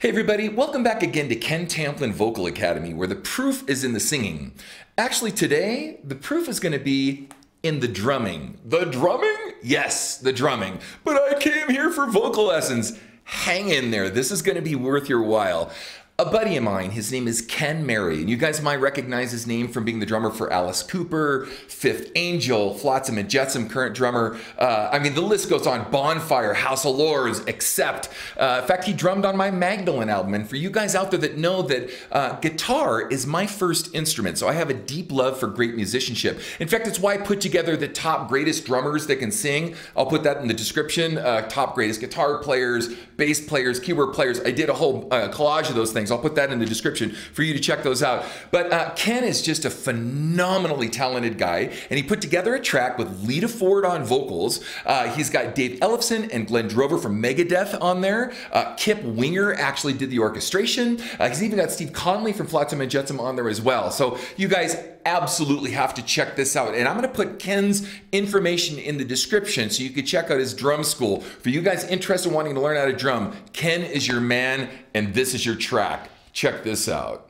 Hey everybody, welcome back again to Ken Tamplin Vocal Academy, where the proof is in the singing. Actually today, the proof is going to be in the drumming. The drumming? Yes, the drumming. But I came here for vocal lessons. Hang in there, this is going to be worth your while. A buddy of mine, his name is Ken Mary, and you guys might recognize his name from being the drummer for Alice Cooper, Fifth Angel, Flotsam and Jetsam, current drummer. I mean, the list goes on. Bonfire, House of Lords, Accept. In fact, he drummed on my Magdallan album. And for you guys out there that know that guitar is my first instrument, so I have a deep love for great musicianship. In fact, it's why I put together the top greatest drummers that can sing. I'll put that in the description. Top greatest guitar players, bass players, keyboard players. I did a whole collage of those things. I'll put that in the description for you to check those out. But Ken is just a phenomenally talented guy, and he put together a track with Lita Ford on vocals. He's got Dave Ellefson and Glenn Drover from Megadeth on there. Kip Winger actually did the orchestration. He's even got Steve Conley from Flotsam and Jetsam on there as well. So you guys absolutely have to check this out. And I'm going to put Ken's information in the description so you can check out his drum school. For you guys interested in wanting to learn how to drum, Ken is your man, and this is your track. Check this out.